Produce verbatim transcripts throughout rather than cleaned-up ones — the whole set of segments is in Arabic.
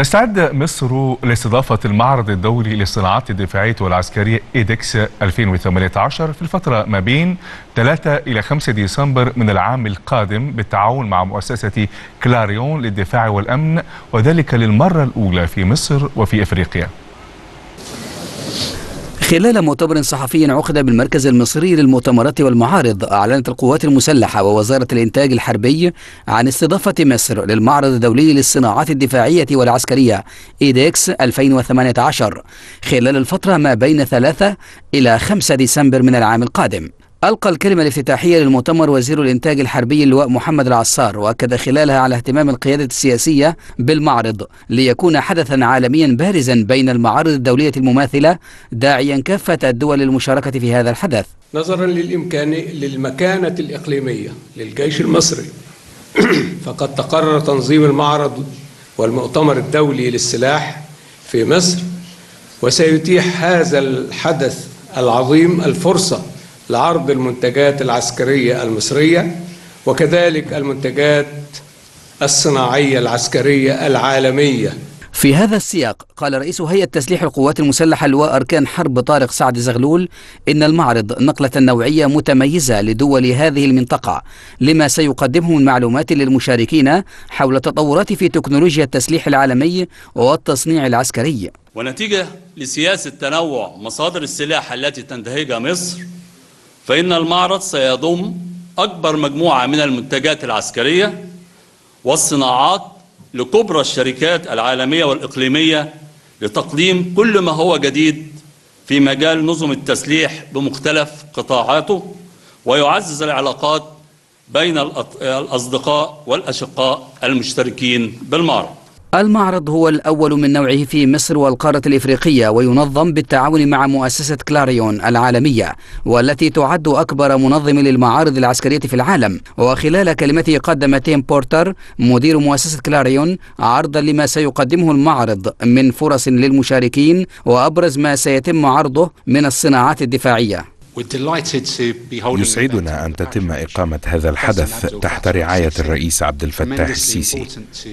تستعد مصر لاستضافة المعرض الدولي للصناعات الدفاعية والعسكرية إيديكس ألفين وثمانية عشر في الفترة ما بين ثلاثة إلى خمسة ديسمبر من العام القادم بالتعاون مع مؤسسة كلاريون للدفاع والأمن، وذلك للمرة الأولى في مصر وفي أفريقيا. خلال مؤتمر صحفي عقد بالمركز المصري للمؤتمرات والمعارض، أعلنت القوات المسلحة ووزارة الإنتاج الحربي عن استضافة مصر للمعرض الدولي للصناعات الدفاعية والعسكرية إيديكس ألفين وثمانية عشر خلال الفترة ما بين ثلاثة إلى خمسة ديسمبر من العام القادم. ألقى الكلمة الافتتاحية للمؤتمر وزير الإنتاج الحربي اللواء محمد العصار، وأكد خلالها على اهتمام القيادة السياسية بالمعرض ليكون حدثا عالميا بارزا بين المعارض الدولية المماثلة، داعيا كافة الدول للمشاركة في هذا الحدث. نظرا للإمكان للمكانة الإقليمية للجيش المصري، فقد تقرر تنظيم المعرض والمؤتمر الدولي للسلاح في مصر، وسيتيح هذا الحدث العظيم الفرصة لعرض المنتجات العسكرية المصرية وكذلك المنتجات الصناعية العسكرية العالمية. في هذا السياق قال رئيس هيئة تسليح القوات المسلحة لواء أركان حرب طارق سعد زغلول إن المعرض نقلة نوعية متميزة لدول هذه المنطقة، لما سيقدمه من معلومات للمشاركين حول التطورات في تكنولوجيا التسليح العالمي والتصنيع العسكري. ونتيجة لسياسة تنوع مصادر السلاح التي تنتهجها مصر، فإن المعرض سيضم أكبر مجموعة من المنتجات العسكرية والصناعات لكبرى الشركات العالمية والإقليمية لتقديم كل ما هو جديد في مجال نظم التسليح بمختلف قطاعاته، ويعزز العلاقات بين الأصدقاء والأشقاء المشتركين بالمعرض. المعرض هو الأول من نوعه في مصر والقارة الإفريقية، وينظم بالتعاون مع مؤسسة كلاريون العالمية والتي تعد أكبر منظم للمعارض العسكرية في العالم. وخلال كلمته قدم تيم بورتر مدير مؤسسة كلاريون عرضا لما سيقدمه المعرض من فرص للمشاركين وأبرز ما سيتم عرضه من الصناعات الدفاعية. يسعدنا أن تتم إقامة هذا الحدث تحت رعاية الرئيس عبد الفتاح السيسي،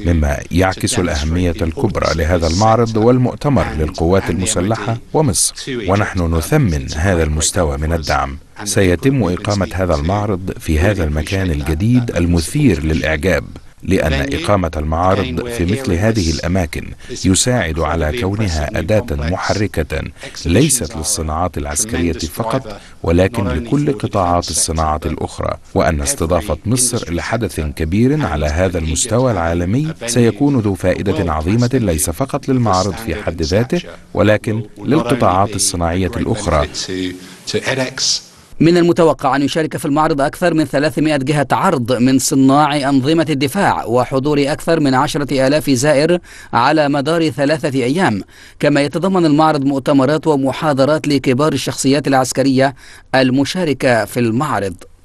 مما يعكس الأهمية الكبرى لهذا المعرض والمؤتمر للقوات المسلحة ومصر، ونحن نثمن هذا المستوى من الدعم. سيتم إقامة هذا المعرض في هذا المكان الجديد المثير للإعجاب، لأن إقامة المعارض في مثل هذه الأماكن يساعد على كونها أداة محركة ليست للصناعات العسكرية فقط، ولكن لكل قطاعات الصناعة الأخرى، وأن استضافة مصر لحدث كبير على هذا المستوى العالمي سيكون ذو فائدة عظيمة ليس فقط للمعرض في حد ذاته، ولكن للقطاعات الصناعية الأخرى. من المتوقع أن يشارك في المعرض أكثر من ثلاثمائة جهة عرض من صناع أنظمة الدفاع، وحضور أكثر من عشرة آلاف زائر على مدار ثلاثة أيام. كما يتضمن المعرض مؤتمرات ومحاضرات لكبار الشخصيات العسكرية المشاركة في المعرض.